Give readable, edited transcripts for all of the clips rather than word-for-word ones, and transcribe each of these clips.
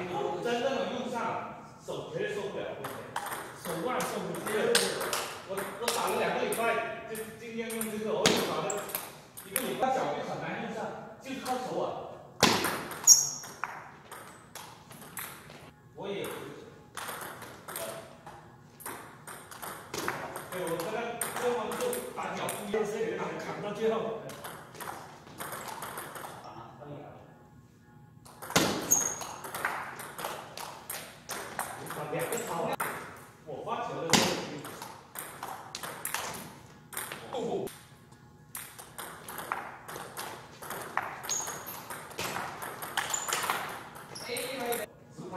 运动，真正的用上手绝对受不了，手腕受不了。我打了2个礼拜，就今天用这个，我打了1个礼拜，他脚就很难用上，就是靠手啊。我也。 我这个这方面就打脚步，要是砍到最后，打2个抄，我发球的问题，直拍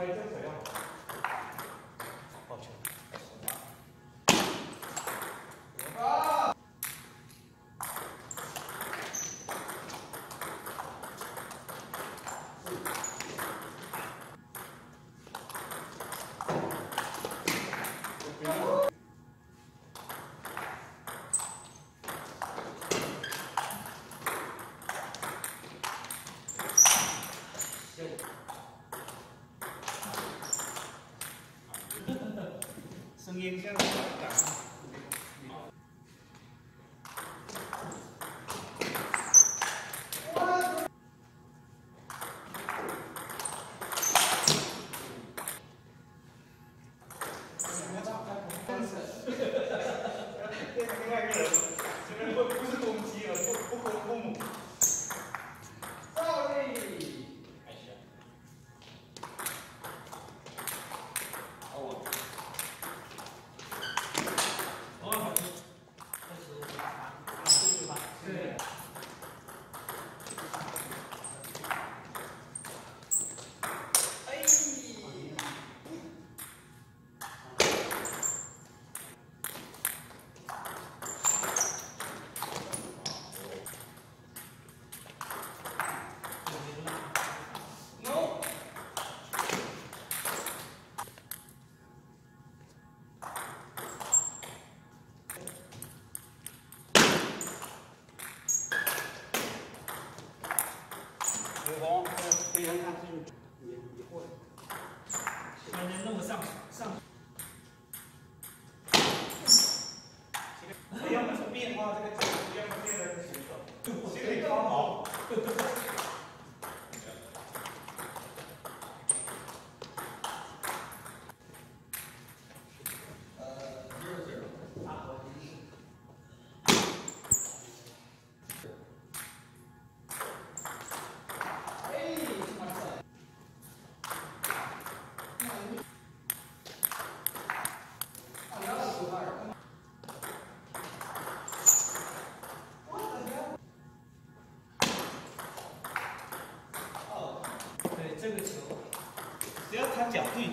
正手要好球。 声音像是感觉。另外一个人，这个不是公鸡了，不母。 别人看是也会，反正弄上。这要不变化，这个球要不变的选手，心里发毛。这个球，只要他脚对，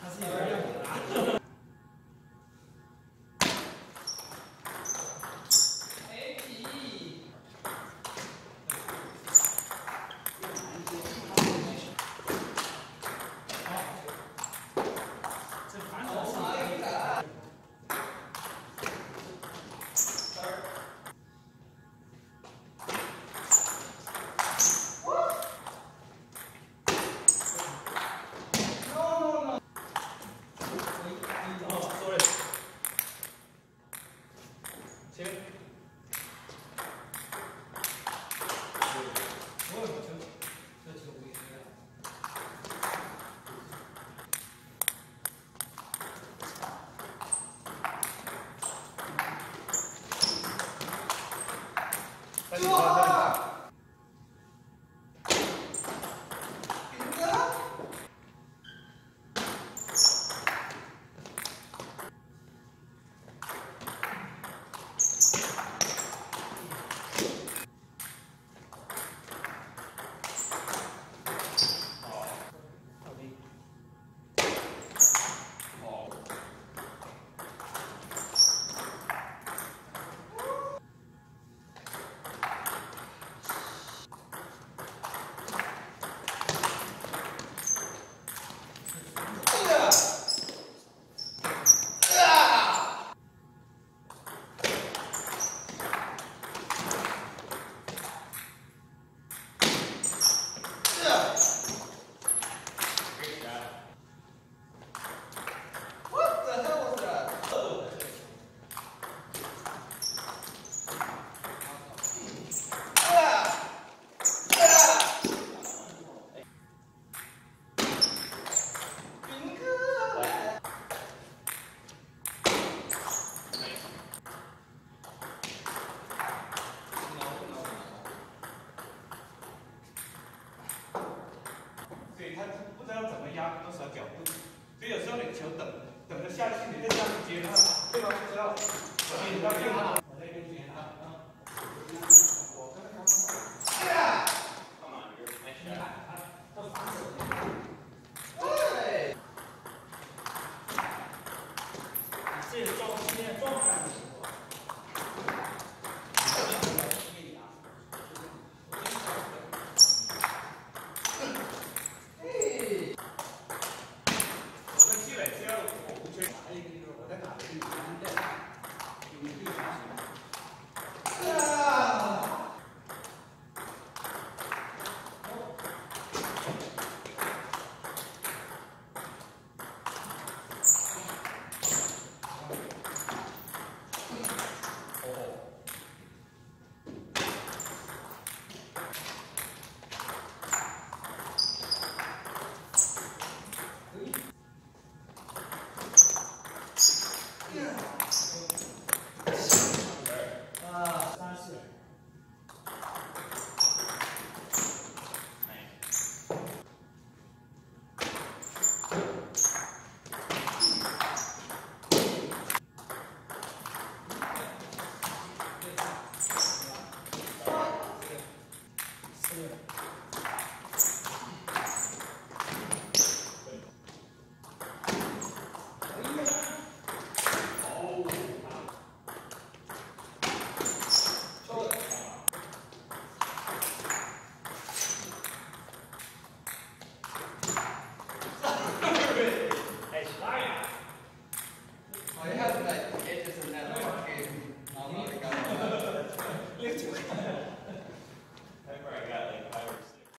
他是有人要拿。哎，这反手是一个。 哇！